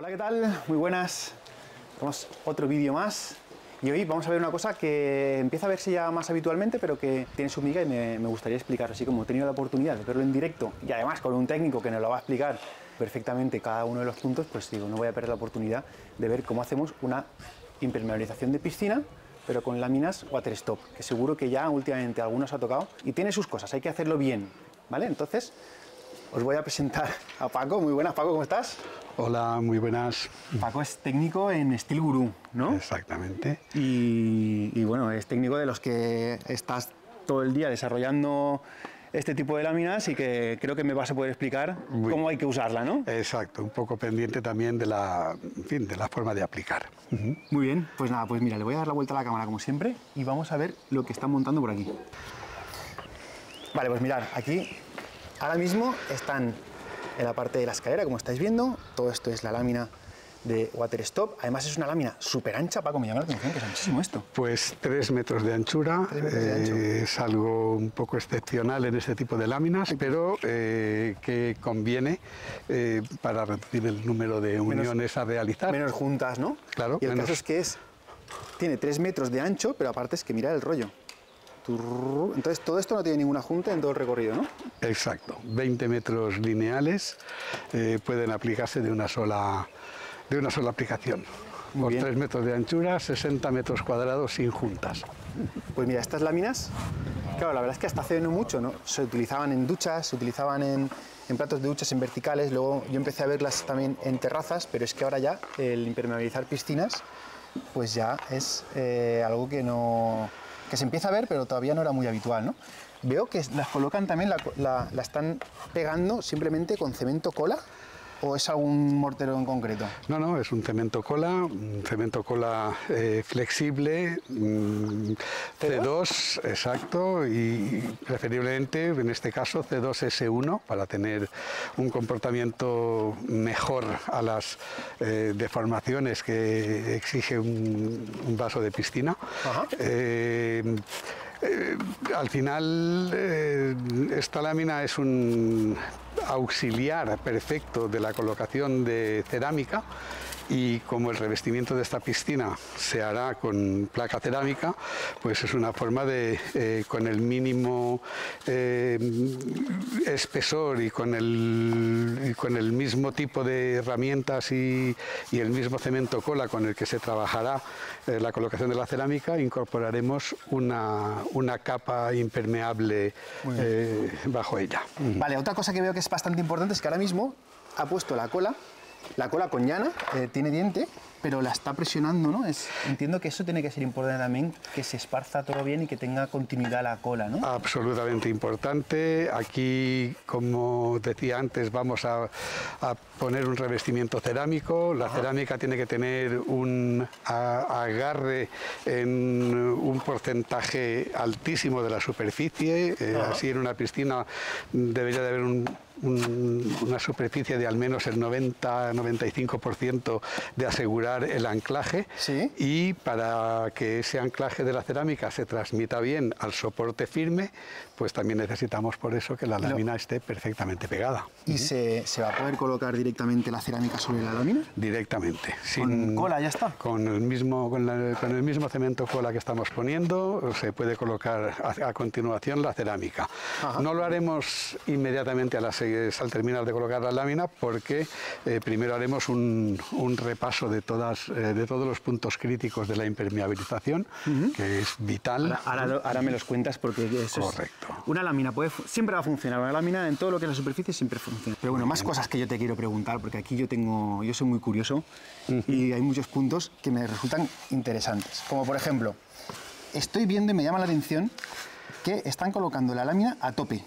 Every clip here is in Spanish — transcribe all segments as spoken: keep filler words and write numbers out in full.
Hola, ¿qué tal? Muy buenas. Tenemos otro vídeo más y hoy vamos a ver una cosa que empieza a verse ya más habitualmente, pero que tiene su miga y me, me gustaría explicaros. Así como he tenido la oportunidad de verlo en directo y además con un técnico que nos lo va a explicar perfectamente cada uno de los puntos, pues digo, no voy a perder la oportunidad de ver cómo hacemos una impermeabilización de piscina, pero con láminas Waterstop, que seguro que ya últimamente algunos ha tocado y tiene sus cosas, hay que hacerlo bien, ¿vale? Entonces os voy a presentar a Paco. Muy buenas, Paco, ¿cómo estás? Hola, muy buenas. Paco es técnico en Estil Guru, ¿no? Exactamente. Y, y bueno, es técnico de los que estás todo el día desarrollando este tipo de láminas y que creo que me vas a poder explicar muy cómo hay que usarla, ¿no? Exacto, un poco pendiente también de la, en fin, de la forma de aplicar. Uh-huh. Muy bien, pues nada, pues mira, le voy a dar la vuelta a la cámara como siempre y vamos a ver lo que están montando por aquí. Vale, pues mirad, aquí ahora mismo están en la parte de la escalera, como estáis viendo. Todo esto es la lámina de Waterstop. Además es una lámina súper ancha, Paco, me llama la atención que es anchísimo esto. Pues tres metros de anchura, metros eh, de ancho. Es algo un poco excepcional en este tipo de láminas, pero eh, que conviene eh, para reducir el número de uniones menos, a realizar. Menos juntas, ¿no? Claro. Y el menos... caso es que es, tiene tres metros de ancho, pero aparte es que mirad el rollo. Entonces todo esto no tiene ninguna junta en todo el recorrido, ¿no? Exacto, veinte metros lineales eh, pueden aplicarse de una sola, de una sola aplicación. Por tres metros de anchura, sesenta metros cuadrados sin juntas. Pues mira, estas láminas, claro, la verdad es que hasta hace no mucho, ¿no? Se utilizaban en duchas, se utilizaban en, en platos de duchas, en verticales, luego yo empecé a verlas también en terrazas, pero es que ahora ya el impermeabilizar piscinas pues ya es eh, algo que no... que se empieza a ver, pero todavía no era muy habitual, ¿no? Veo que las colocan también, la, la, la están pegando simplemente con cemento cola, ¿o es algún mortero en concreto? No, no, es un cemento cola, un cemento cola eh, flexible, mm, C dos, exacto, y preferiblemente, en este caso, C dos S uno, para tener un comportamiento mejor a las eh, deformaciones que exige un, un vaso de piscina. Ajá. Eh, Eh, al final, eh, esta lámina es un auxiliar perfecto de la colocación de cerámica y como el revestimiento de esta piscina se hará con placa cerámica, pues es una forma de, eh, con el mínimo eh, espesor y con el, y con el mismo tipo de herramientas y, y el mismo cemento cola con el que se trabajará eh, la colocación de la cerámica, incorporaremos una, una capa impermeable eh, bajo ella. Vale, otra cosa que veo que es bastante importante es que ahora mismo ha puesto la cola, la cola con llana, eh, tiene diente, pero la está presionando, ¿no? Es, entiendo que eso tiene que ser importante también, que se esparza todo bien y que tenga continuidad la cola, ¿no? Absolutamente importante. Aquí, como decía antes, vamos a, a poner un revestimiento cerámico. La Ajá. cerámica tiene que tener un a, agarre en un porcentaje altísimo de la superficie. Eh, así en una piscina debería de haber un... Un, una superficie de al menos el noventa a noventa y cinco por ciento de asegurar el anclaje. ¿Sí? Y para que ese anclaje de la cerámica se transmita bien al soporte firme, pues también necesitamos por eso que la lámina Lo... esté perfectamente pegada. ¿Y ¿Mm? se, se va a poder colocar directamente la cerámica sobre la lámina? Directamente. Sin, ¿Con cola ya está? Con el, mismo, con, la, con el mismo cemento cola que estamos poniendo se puede colocar a, a continuación la cerámica. Ajá. No lo haremos inmediatamente a la seguridad al terminar de colocar la lámina, porque eh, primero haremos un, un repaso de, todas, eh, de todos los puntos críticos de la impermeabilización, uh-huh. que es vital. Ahora, ahora, ahora me los cuentas porque eso Correcto. Es... Una lámina puede, siempre va a funcionar, una lámina en todo lo que es la superficie siempre funciona. Pero bueno, más cosas que yo te quiero preguntar, porque aquí yo tengo, yo soy muy curioso uh-huh. y hay muchos puntos que me resultan interesantes. Como por ejemplo, estoy viendo y me llama la atención que están colocando la lámina a tope.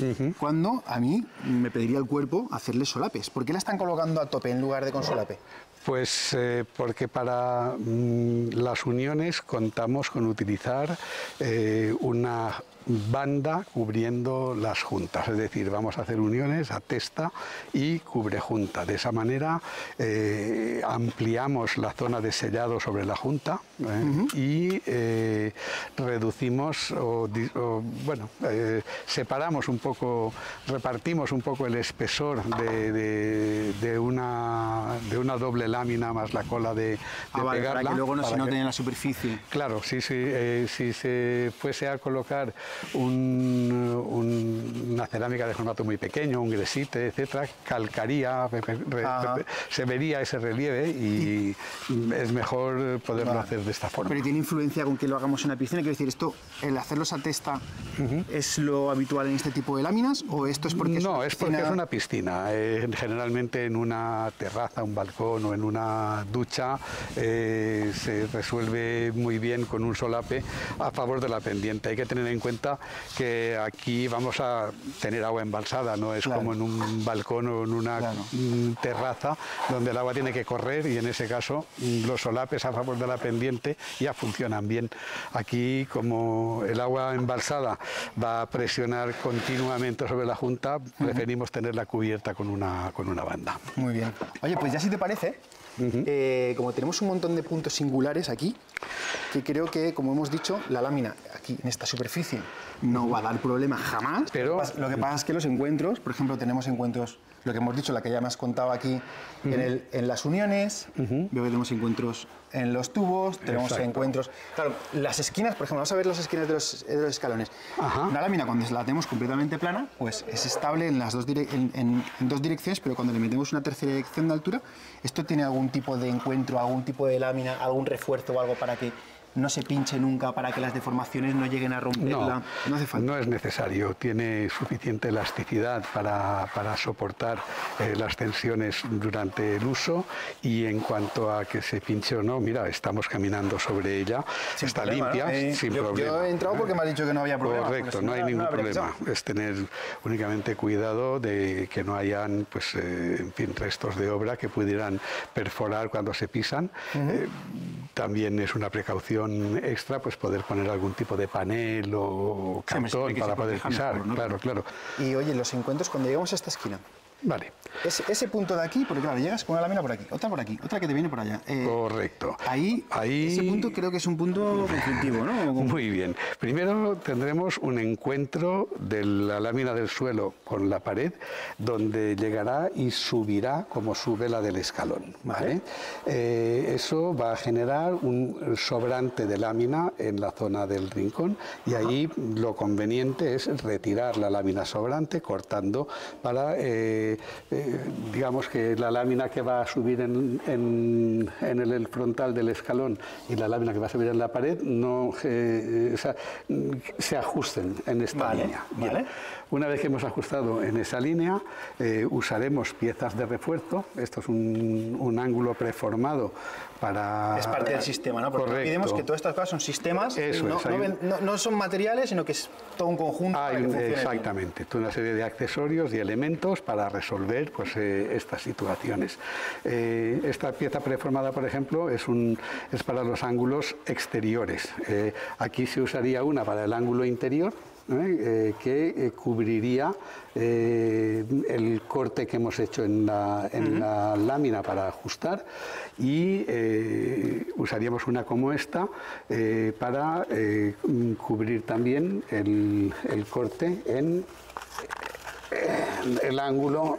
Uh-huh. Cuando a mí me pediría el cuerpo hacerle solapes. ¿Por qué la están colocando a tope en lugar de con solape? Pues eh, porque para mm, las uniones contamos con utilizar eh, una banda cubriendo las juntas, es decir, vamos a hacer uniones a testa y cubre junta. De esa manera eh, ampliamos la zona de sellado sobre la junta eh, uh-huh. y eh, reducimos o, o bueno, eh, separamos un poco, repartimos un poco el espesor de, de, de una de una doble lámina más la cola de, de ah, vale, pegarla. Para que luego no se note en la superficie. Claro, si, si, eh, si se fuese a colocar un, un, una cerámica de formato muy pequeño, un gresite, etcétera, calcaría, re, re, re, se vería ese relieve y es mejor poderlo vale. hacer de esta forma. Pero tiene influencia con que lo hagamos en una piscina, quiero decir, esto, el hacerlos a testa, uh-huh. ¿es lo habitual en este tipo de láminas o esto es porque... No, es, es porque es una piscina, eh, generalmente en una terraza, un balcón o en una ducha eh, se resuelve muy bien con un solape a favor de la pendiente. Hay que tener en cuenta que aquí vamos a tener agua embalsada, no es claro. como en un balcón o en una claro. terraza donde el agua tiene que correr y en ese caso los solapes a favor de la pendiente ya funcionan bien. Aquí como el agua embalsada va a presionar continuamente sobre la junta, preferimos uh-huh. tenerla cubierta con una, con una banda. Muy bien. Oye, pues ya si te parece, uh-huh. eh, como tenemos un montón de puntos singulares aquí, que creo que, como hemos dicho, la lámina aquí en esta superficie no va a dar problema jamás, pero lo que pasa es que los encuentros, por ejemplo, tenemos encuentros, lo que hemos dicho, la que ya me has contado aquí, uh-huh. en, el, en las uniones, uh-huh. luego tenemos encuentros en los tubos, tenemos Exacto. encuentros... Claro, las esquinas, por ejemplo, vamos a ver las esquinas de los, de los escalones. Ajá. Una lámina, cuando la tenemos completamente plana, pues es estable en, las dos dire en, en, en dos direcciones, pero cuando le metemos una tercera dirección de altura, ¿esto tiene algún tipo de encuentro, algún tipo de lámina, algún refuerzo o algo para que no se pinche nunca, para que las deformaciones no lleguen a romperla? No, no hace falta. No es necesario, tiene suficiente elasticidad para, para soportar eh, las tensiones durante el uso y en cuanto a que se pinche o no, mira, estamos caminando sobre ella, sin está problema, limpia, ¿no? eh, sin yo, problema. Yo he entrado porque me has dicho que no había problema. Correcto, si no, no hay ningún no problema, hecho. Es tener únicamente cuidado de que no hayan, pues, eh, en fin, restos de obra que pudieran perforar cuando se pisan. Uh-huh. eh, también es una precaución extra, pues poder poner algún tipo de panel o cartón para poder pisar, mejor, ¿no? Claro, claro. Y oye, los encuentros cuando llegamos a esta esquina. Vale. Ese, ese punto de aquí, porque claro, llegas con una lámina por aquí, otra por aquí, otra que te viene por allá. Eh, Correcto. Ahí, ahí, ese punto creo que es un punto conflictivo, ¿no? Muy bien. Primero tendremos un encuentro de la lámina del suelo con la pared, donde llegará y subirá como sube la del escalón, ¿vale? Eh, eso va a generar un sobrante de lámina en la zona del rincón y ahí lo conveniente es retirar la lámina sobrante cortando para... Eh, Eh, digamos que la lámina que va a subir en, en, en el, el frontal del escalón y la lámina que va a subir en la pared no eh, o sea, se ajusten en esta vale, línea. Vale. Una vez que hemos ajustado en esa línea, eh, usaremos piezas de refuerzo. Esto es un, un ángulo preformado para... Es parte del sistema, ¿no? Porque olvidemos que todas estas cosas son sistemas, Eso no, es, no, un... no, no son materiales, sino que es todo un conjunto. Hay, exactamente, toda una serie de accesorios y elementos para resolver, pues, eh, estas situaciones. Eh, esta pieza preformada, por ejemplo, es, un, es para los ángulos exteriores. Eh, aquí se usaría una para el ángulo interior, Eh, que eh, cubriría eh, el corte que hemos hecho en la, en uh-huh. la lámina para ajustar y eh, usaríamos una como esta eh, para eh, cubrir también el, el corte en el, el ángulo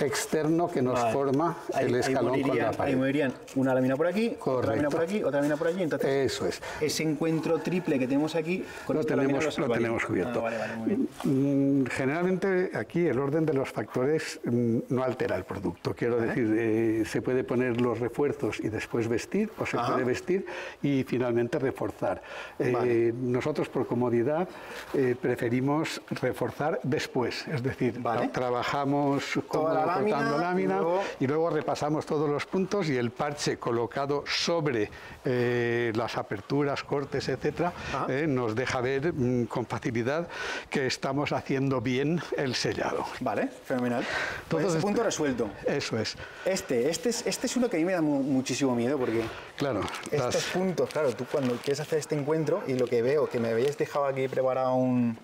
externo que nos vale. forma ahí, el escalón morirían, con la pared. Ahí moverían una lámina por aquí, Correcto. otra lámina por aquí, otra lámina por allí. Entonces, Eso es. ese encuentro triple que tenemos aquí, con lo, tenemos, lo tenemos cubierto. Ah, vale, vale, muy bien. Generalmente aquí el orden de los factores no altera el producto. Quiero ¿Eh? decir, eh, se puede poner los refuerzos y después vestir, o se Ajá. puede vestir y finalmente reforzar. Vale. Eh, nosotros por comodidad eh, preferimos reforzar después, es decir, ¿Vale? trabajamos con la cortando lámina y luego... y luego repasamos todos los puntos y el parche colocado sobre eh, las aperturas, cortes, etcétera, eh, nos deja ver mm, con facilidad que estamos haciendo bien el sellado. Vale, fenomenal. Todo pues este punto resuelto. Eso es. Este, este es, este es uno que a mí me da mu muchísimo miedo porque claro, estos las... puntos, claro, tú cuando quieres hacer este encuentro y lo que veo que me habéis dejado aquí preparado un...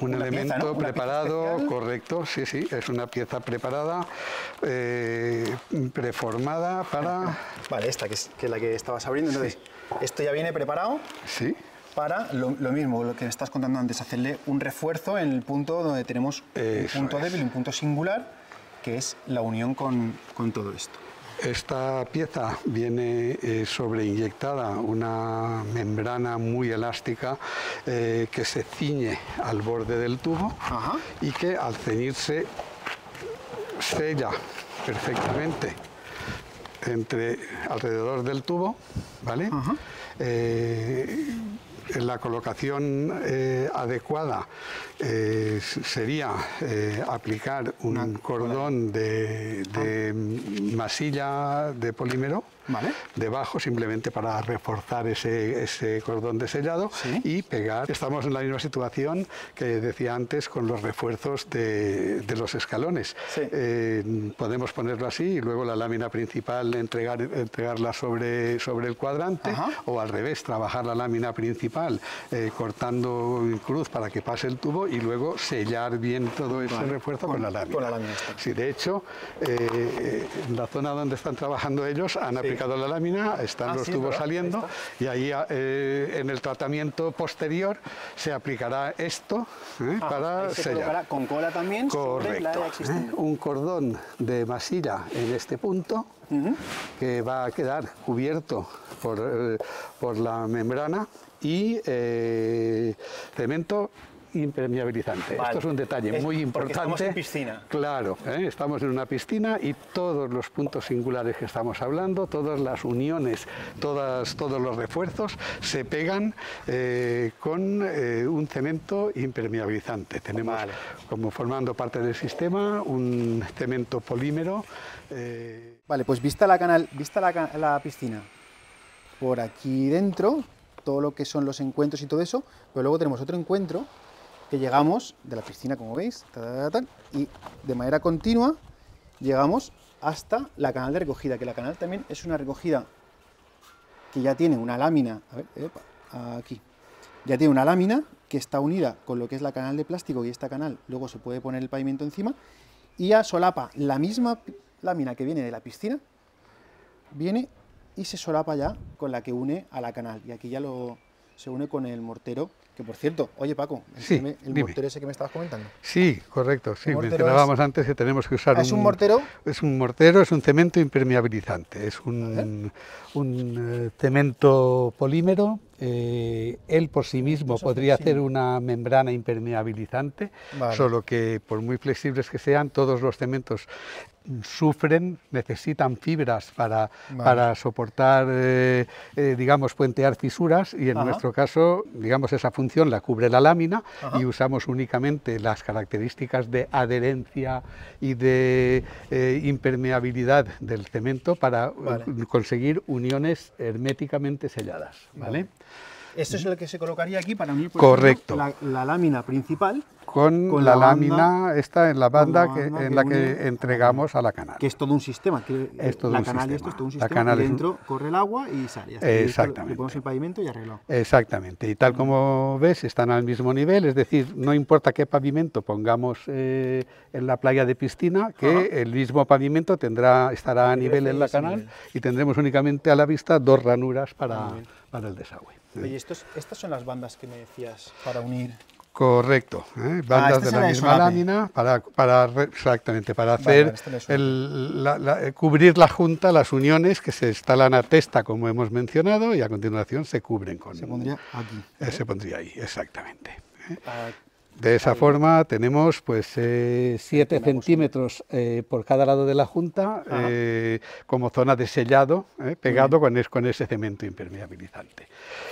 Un una elemento pieza, ¿no? preparado, correcto, sí, sí, es una pieza preparada, eh, preformada para... Vale, esta que es, que es la que estabas abriendo, entonces, sí. esto ya viene preparado sí. para lo, lo mismo, lo que estás contando antes, hacerle un refuerzo en el punto donde tenemos Eso un punto es. débil, un punto singular, que es la unión con, con todo esto. Esta pieza viene eh, sobreinyectada una membrana muy elástica eh, que se ciñe al borde del tubo. Ajá. Y que al ceñirse sella perfectamente entre alrededor del tubo, ¿vale? Ajá. Eh, la colocación eh, adecuada eh, sería eh, aplicar un cordón de, de masilla de polímero, ¿vale?, debajo, simplemente para reforzar ese, ese cordón de sellado. ¿Sí? Y pegar. Estamos en la misma situación que decía antes con los refuerzos de, de los escalones. Sí. Eh, podemos ponerlo así y luego la lámina principal entregar, entregarla sobre, sobre el cuadrante. Ajá. O al revés, trabajar la lámina principal eh, cortando en cruz para que pase el tubo y luego sellar bien todo ese, vale, refuerzo con, con la lámina. Con la lámina está. Sí, de hecho, eh, en la zona donde están trabajando ellos han, sí, aplicado la lámina, están ah, los sí, tubos, ¿verdad?, saliendo. Y ahí eh, en el tratamiento posterior se aplicará esto, ¿eh?, ah, para se sellar. Colocará con cola también. Correcto. La ¿Eh? Un cordón de masilla en este punto, uh-huh, que va a quedar cubierto por, eh, por la membrana y eh, cemento impermeabilizante. Vale. Esto es un detalle es muy importante. Estamos en piscina. Claro, ¿eh? Estamos en una piscina y todos los puntos singulares que estamos hablando, todas las uniones, todas, todos los refuerzos se pegan eh, con eh, un cemento impermeabilizante. Tenemos, vale, como formando parte del sistema, un cemento polímero. Eh... Vale, pues vista la canal, vista la, la piscina, por aquí dentro, todo lo que son los encuentros y todo eso, pero luego tenemos otro encuentro. Que llegamos de la piscina, como veis, ta, ta, ta, y de manera continua llegamos hasta la canal de recogida, que la canal también es una recogida que ya tiene una lámina, a ver, epa, aquí, ya tiene una lámina que está unida con lo que es la canal de plástico y esta canal, luego se puede poner el pavimento encima, y ya solapa la misma lámina que viene de la piscina, viene y se solapa ya con la que une a la canal, y aquí ya lo... se une con el mortero, que por cierto, oye Paco, sí, me, el dime. mortero ese que me estabas comentando. Sí, correcto, sí, mencionábamos antes que tenemos que usar... ¿Es un, un mortero? Es un mortero, es un cemento impermeabilizante, es un, un cemento polímero. Eh, él por sí mismo Eso podría hacer una membrana impermeabilizante, vale, solo que por muy flexibles que sean, todos los cementos sufren, necesitan fibras para, vale, para soportar, eh, eh, digamos, puentear fisuras y en, ajá, nuestro caso, digamos, esa función la cubre la lámina, ajá, y usamos únicamente las características de adherencia y de eh, impermeabilidad del cemento para, vale, conseguir uniones herméticamente selladas, ¿vale? Vale. Esto es lo que se colocaría aquí para unir, por correcto, ejemplo, la, la lámina principal con, con la, la lámina banda, esta en la banda, la banda que, en que la que entregamos a la canal. Que es todo un sistema. Que es todo la un canal sistema. Y esto es todo un sistema. La canal que dentro un... corre el agua y sale. Hasta exactamente. Le ponemos el pavimento y arreglado. Exactamente. Y tal como ves, están al mismo nivel. Es decir, no importa qué pavimento pongamos eh, en la playa de piscina, que, ajá, el mismo pavimento tendrá, estará a nivel en la canal, nivel, y tendremos únicamente a la vista dos ranuras para, para el desagüe. Oye, estos, estas son las bandas que me decías para unir. Correcto, ¿eh? Bandas ah, de la misma lámina para, para exactamente para hacer, vale, vale, este el, la, la, cubrir la junta, las uniones que se instalan a testa, como hemos mencionado, y a continuación se cubren con. Se pondría aquí. Eh, ¿eh? Se pondría ahí, exactamente. ¿eh? Ah, de esa ahí. forma tenemos pues siete eh, centímetros eh, por cada lado de la junta eh, como zona de sellado, eh, pegado con, es, con ese cemento impermeabilizante.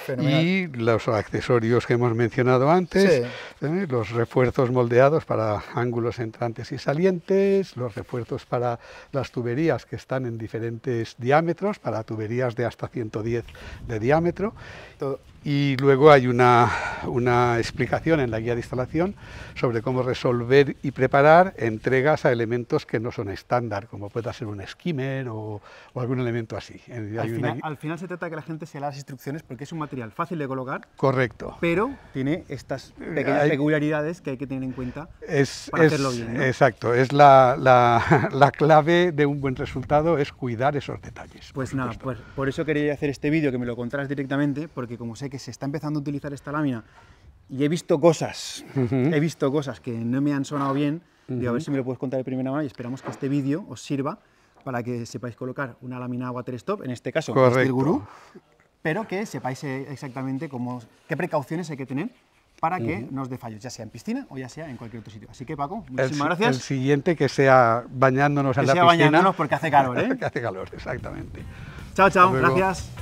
Fenomenal. Y los accesorios que hemos mencionado antes, sí, eh, los refuerzos moldeados para ángulos entrantes y salientes, los refuerzos para las tuberías que están en diferentes diámetros, para tuberías de hasta ciento diez de diámetro. Todo. Y luego hay una, una explicación en la guía de instalación sobre cómo resolver y preparar entregas a elementos que no son estándar, como puede ser un skimmer o, o algún elemento así. Hay al, una... final, al final se trata de que la gente se lea las instrucciones porque es un material fácil de colocar. Correcto. Pero tiene estas pequeñas hay... peculiaridades que hay que tener en cuenta es, para es, hacerlo bien, ¿no? Exacto. Es la, la, la clave de un buen resultado, es cuidar esos detalles. Pues nada, pues, por eso quería hacer este vídeo, que me lo contaras directamente, porque como sé que se está empezando a utilizar esta lámina y he visto cosas, uh-huh, he visto cosas que no me han sonado bien. Uh-huh. Digo, a ver si me lo puedes contar de primera mano y esperamos que este vídeo os sirva para que sepáis colocar una lámina Waterstop, en este caso Estil Guru, pero que sepáis exactamente cómo, qué precauciones hay que tener para que uh-huh. no os dé fallos, ya sea en piscina o ya sea en cualquier otro sitio. Así que, Paco, muchísimas el, gracias. El siguiente que sea bañándonos que en sea la piscina. Que sea bañándonos porque hace calor, ¿eh? Que hace calor, exactamente. Chao, chao, gracias.